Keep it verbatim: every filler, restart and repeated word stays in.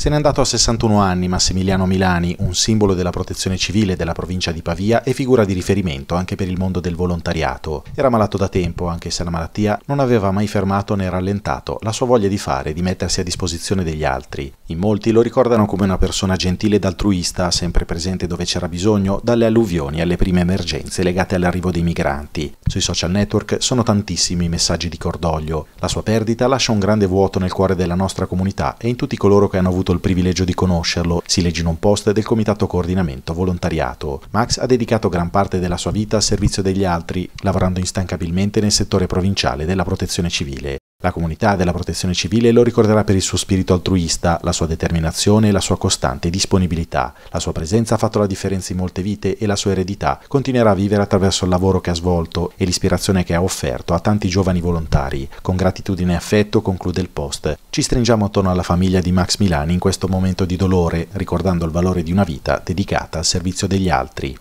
Se n'è andato a sessantuno anni Massimiliano Milani, un simbolo della protezione civile della provincia di Pavia e figura di riferimento anche per il mondo del volontariato. Era malato da tempo, anche se la malattia non aveva mai fermato né rallentato la sua voglia di fare, di mettersi a disposizione degli altri. In molti lo ricordano come una persona gentile ed altruista, sempre presente dove c'era bisogno, dalle alluvioni alle prime emergenze legate all'arrivo dei migranti. Sui social network sono tantissimi i messaggi di cordoglio. La sua perdita lascia un grande vuoto nel cuore della nostra comunità e in tutti coloro che hanno avuto il privilegio di conoscerlo, si legge in un post del Comitato Coordinamento Volontariato. Max ha dedicato gran parte della sua vita al servizio degli altri, lavorando instancabilmente nel settore provinciale della protezione civile. La comunità della protezione civile lo ricorderà per il suo spirito altruista, la sua determinazione e la sua costante disponibilità. La sua presenza ha fatto la differenza in molte vite e la sua eredità continuerà a vivere attraverso il lavoro che ha svolto e l'ispirazione che ha offerto a tanti giovani volontari. Con gratitudine e affetto conclude il post. Ci stringiamo attorno alla famiglia di Max Milani in questo momento di dolore, ricordando il valore di una vita dedicata al servizio degli altri.